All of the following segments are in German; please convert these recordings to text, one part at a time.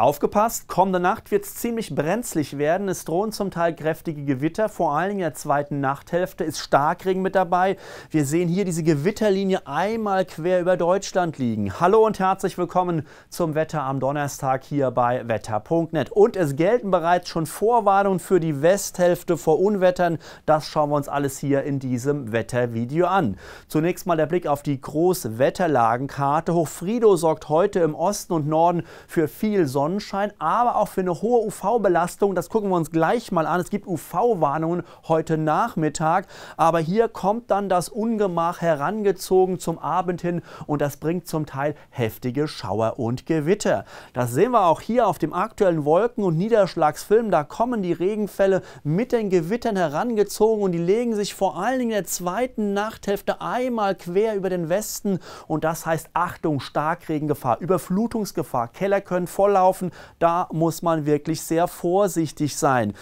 Aufgepasst, kommende Nacht wird es ziemlich brenzlig werden. Es drohen zum Teil kräftige Gewitter, vor allen Dingen in der zweiten Nachthälfte ist Starkregen mit dabei. Wir sehen hier diese Gewitterlinie einmal quer über Deutschland liegen. Hallo und herzlich willkommen zum Wetter am Donnerstag hier bei wetter.net. Und es gelten bereits schon Vorwarnungen für die Westhälfte vor Unwettern. Das schauen wir uns alles hier in diesem Wettervideo an. Zunächst mal der Blick auf die Großwetterlagenkarte. Hochfrido sorgt heute im Osten und Norden für viel Sonne, aber auch für eine hohe UV-Belastung. Das gucken wir uns gleich mal an. Es gibt UV-Warnungen heute Nachmittag, aber hier kommt dann das Ungemach herangezogen zum Abend hin und das bringt zum Teil heftige Schauer und Gewitter. Das sehen wir auch hier auf dem aktuellen Wolken- und Niederschlagsfilm. Da kommen die Regenfälle mit den Gewittern herangezogen und die legen sich vor allen Dingen in der zweiten Nachthälfte einmal quer über den Westen und das heißt Achtung, Starkregengefahr, Überflutungsgefahr, Keller können volllaufen. Da muss man wirklich sehr vorsichtig sein.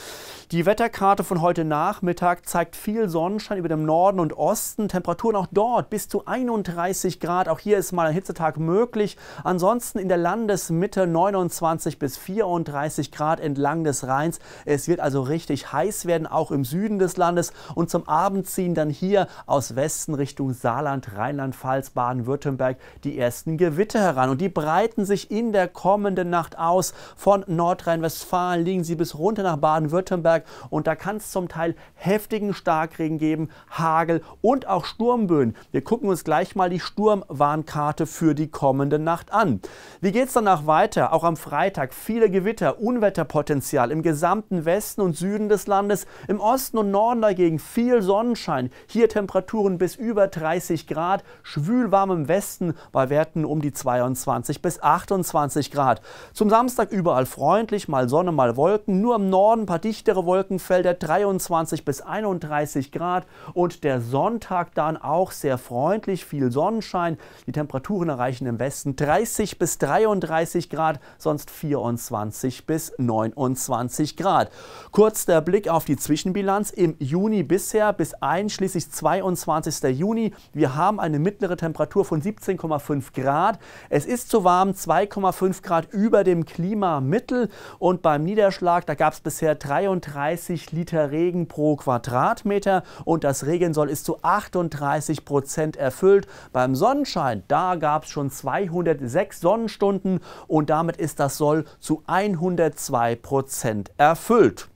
Die Wetterkarte von heute Nachmittag zeigt viel Sonnenschein über dem Norden und Osten. Temperaturen auch dort bis zu 31 Grad. Auch hier ist mal ein Hitzetag möglich. Ansonsten in der Landesmitte 29 bis 34 Grad entlang des Rheins. Es wird also richtig heiß werden, auch im Süden des Landes. Und zum Abend ziehen dann hier aus Westen Richtung Saarland, Rheinland-Pfalz, Baden-Württemberg die ersten Gewitter heran. Und die breiten sich in der kommenden Nacht aus. Von Nordrhein-Westfalen liegen sie bis runter nach Baden-Württemberg und da kann es zum Teil heftigen Starkregen geben, Hagel und auch Sturmböen. Wir gucken uns gleich mal die Sturmwarnkarte für die kommende Nacht an. Wie geht es danach weiter? Auch am Freitag viele Gewitter, Unwetterpotenzial im gesamten Westen und Süden des Landes. Im Osten und Norden dagegen viel Sonnenschein. Hier Temperaturen bis über 30 Grad, schwülwarm im Westen bei Werten um die 22 bis 28 Grad. Zum Samstag überall freundlich, mal Sonne, mal Wolken. Nur im Norden ein paar dichtere Wolkenfelder, 23 bis 31 Grad. Und der Sonntag dann auch sehr freundlich, viel Sonnenschein. Die Temperaturen erreichen im Westen 30 bis 33 Grad, sonst 24 bis 29 Grad. Kurz der Blick auf die Zwischenbilanz im Juni bisher bis einschließlich 22. Juni. Wir haben eine mittlere Temperatur von 17,5 Grad. Es ist zu warm, 2,5 Grad über dem Klimamittel und beim Niederschlag, da gab es bisher 33 Liter Regen pro Quadratmeter und das Regensoll ist zu 38% erfüllt. Beim Sonnenschein, da gab es schon 206 Sonnenstunden und damit ist das Soll zu 102% erfüllt.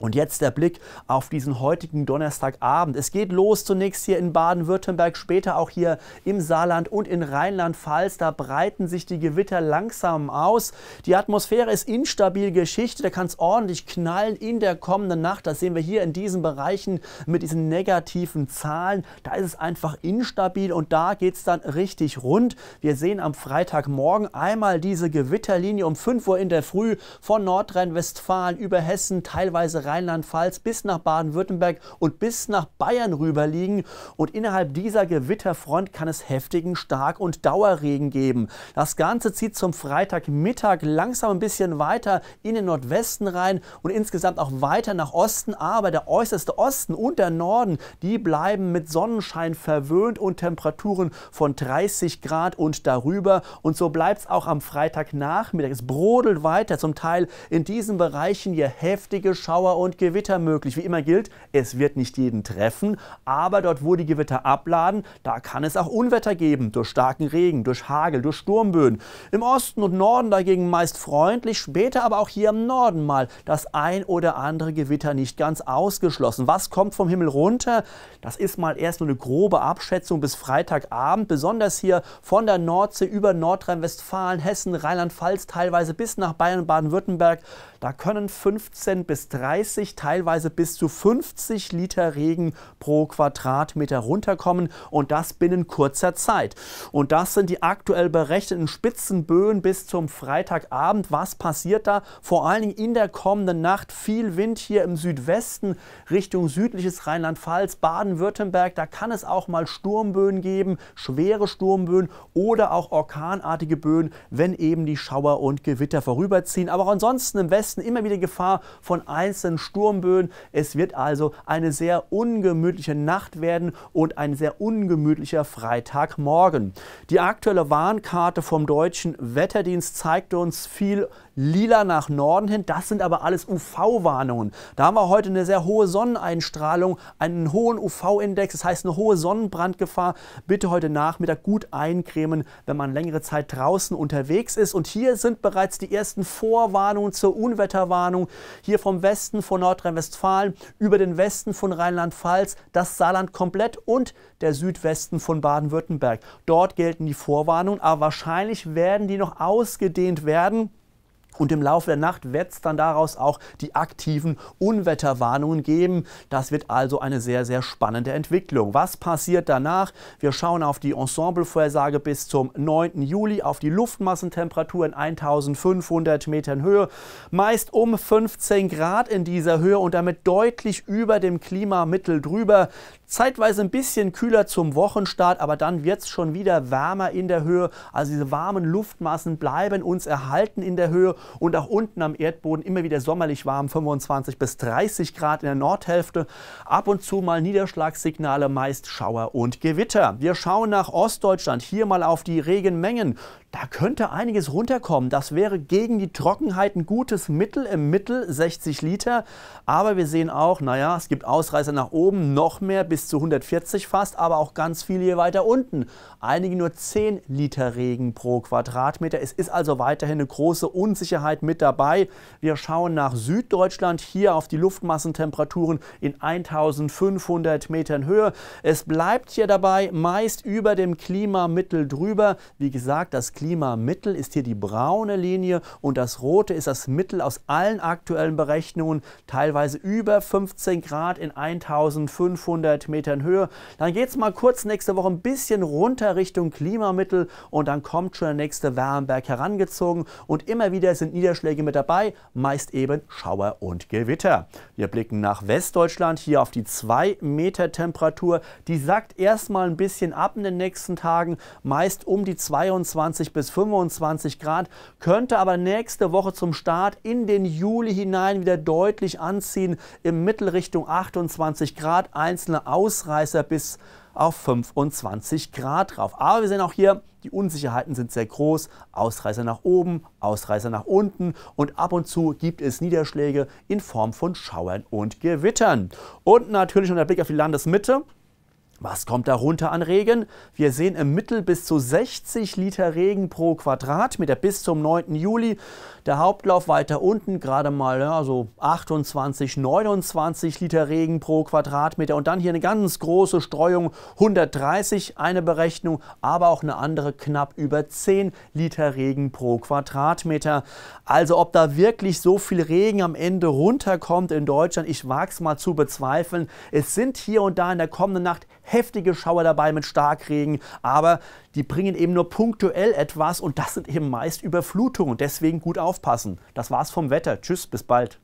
Und jetzt der Blick auf diesen heutigen Donnerstagabend. Es geht los zunächst hier in Baden-Württemberg, später auch hier im Saarland und in Rheinland-Pfalz. Da breiten sich die Gewitter langsam aus. Die Atmosphäre ist instabil Geschichte, da kann es ordentlich knallen in der kommenden Nacht. Das sehen wir hier in diesen Bereichen mit diesen negativen Zahlen. Da ist es einfach instabil und da geht es dann richtig rund. Wir sehen am Freitagmorgen einmal diese Gewitterlinie um 5 Uhr in der Früh von Nordrhein-Westfalen über Hessen, teilweise Rheinland-Pfalz bis nach Baden-Württemberg und bis nach Bayern rüber liegen und innerhalb dieser Gewitterfront kann es heftigen Stark- und Dauerregen geben. Das Ganze zieht zum Freitagmittag langsam ein bisschen weiter in den Nordwesten rein und insgesamt auch weiter nach Osten, aber der äußerste Osten und der Norden, die bleiben mit Sonnenschein verwöhnt und Temperaturen von 30 Grad und darüber und so bleibt es auch am Freitagnachmittag. Es brodelt weiter, zum Teil in diesen Bereichen hier heftige Schauer und Gewitter möglich. Wie immer gilt, es wird nicht jeden treffen, aber dort, wo die Gewitter abladen, da kann es auch Unwetter geben, durch starken Regen, durch Hagel, durch Sturmböen. Im Osten und Norden dagegen meist freundlich, später aber auch hier im Norden mal das ein oder andere Gewitter nicht ganz ausgeschlossen. Was kommt vom Himmel runter? Das ist mal erst nur eine grobe Abschätzung bis Freitagabend, besonders hier von der Nordsee über Nordrhein-Westfalen, Hessen, Rheinland-Pfalz, teilweise bis nach Bayern und Baden-Württemberg. Da können 15 bis 30 teilweise bis zu 50 Liter Regen pro Quadratmeter runterkommen und das binnen kurzer Zeit. Und das sind die aktuell berechneten Spitzenböen bis zum Freitagabend. Was passiert da? Vor allen Dingen in der kommenden Nacht viel Wind hier im Südwesten Richtung südliches Rheinland-Pfalz, Baden-Württemberg. Da kann es auch mal Sturmböen geben, schwere Sturmböen oder auch orkanartige Böen, wenn eben die Schauer und Gewitter vorüberziehen. Aber auch ansonsten im Westen immer wieder Gefahr von einzelnen starken Sturmböen. Es wird also eine sehr ungemütliche Nacht werden und ein sehr ungemütlicher Freitagmorgen. Die aktuelle Warnkarte vom Deutschen Wetterdienst zeigt uns viel lila nach Norden hin. Das sind aber alles UV-Warnungen. Da haben wir heute eine sehr hohe Sonneneinstrahlung, einen hohen UV-Index, das heißt eine hohe Sonnenbrandgefahr. Bitte heute Nachmittag gut eincremen, wenn man längere Zeit draußen unterwegs ist. Und hier sind bereits die ersten Vorwarnungen zur Unwetterwarnung. Hier vom Westen von Nordrhein-Westfalen, über den Westen von Rheinland-Pfalz, das Saarland komplett und der Südwesten von Baden-Württemberg. Dort gelten die Vorwarnungen, aber wahrscheinlich werden die noch ausgedehnt werden. Und im Laufe der Nacht wird es dann daraus auch die aktiven Unwetterwarnungen geben. Das wird also eine sehr, sehr spannende Entwicklung. Was passiert danach? Wir schauen auf die Ensemble-Vorhersage bis zum 9. Juli, auf die Luftmassentemperatur in 1500 Metern Höhe. Meist um 15 Grad in dieser Höhe und damit deutlich über dem Klimamittel drüber. Zeitweise ein bisschen kühler zum Wochenstart, aber dann wird es schon wieder wärmer in der Höhe. Also diese warmen Luftmassen bleiben uns erhalten in der Höhe. Und auch unten am Erdboden immer wieder sommerlich warm, 25 bis 30 Grad in der Nordhälfte. Ab und zu mal Niederschlagssignale, meist Schauer und Gewitter. Wir schauen nach Ostdeutschland, hier mal auf die Regenmengen. Da könnte einiges runterkommen. Das wäre gegen die Trockenheit ein gutes Mittel, im Mittel 60 Liter. Aber wir sehen auch, naja, es gibt Ausreißer nach oben, noch mehr bis zu 140 fast, aber auch ganz viele hier weiter unten. Einige nur 10 Liter Regen pro Quadratmeter. Es ist also weiterhin eine große Unsicherheit mit dabei. Wir schauen nach Süddeutschland, hier auf die Luftmassentemperaturen in 1500 Metern Höhe. Es bleibt hier dabei meist über dem Klimamittel drüber. Wie gesagt, das Klimamittel ist hier die braune Linie und das rote ist das Mittel aus allen aktuellen Berechnungen, teilweise über 15 Grad in 1500 Metern Höhe. Dann geht es mal kurz nächste Woche ein bisschen runter Richtung Klimamittel und dann kommt schon der nächste Wärmeberg herangezogen und immer wieder sind Niederschläge mit dabei, meist eben Schauer und Gewitter. Wir blicken nach Westdeutschland, hier auf die 2-Meter-Temperatur. Die sackt erstmal ein bisschen ab in den nächsten Tagen, meist um die 22 bis 25 Grad, könnte aber nächste Woche zum Start in den Juli hinein wieder deutlich anziehen, im Mittel Richtung 28 Grad, einzelne Ausreißer bis auf 25 Grad drauf. Aber wir sehen auch hier, die Unsicherheiten sind sehr groß, Ausreißer nach oben, Ausreißer nach unten und ab und zu gibt es Niederschläge in Form von Schauern und Gewittern. Und natürlich noch der Blick auf die Landesmitte. Was kommt da runter an Regen? Wir sehen im Mittel bis zu 60 Liter Regen pro Quadratmeter bis zum 9. Juli. Der Hauptlauf weiter unten, gerade mal ja, so 28, 29 Liter Regen pro Quadratmeter. Und dann hier eine ganz große Streuung, 130 eine Berechnung, aber auch eine andere knapp über 10 Liter Regen pro Quadratmeter. Also ob da wirklich so viel Regen am Ende runterkommt in Deutschland, ich wage es mal zu bezweifeln. Es sind hier und da in der kommenden Nacht heftige Schauer dabei mit Starkregen, aber die bringen eben nur punktuell etwas und das sind eben meist Überflutungen. Deswegen gut aufpassen. Das war's vom Wetter. Tschüss, bis bald.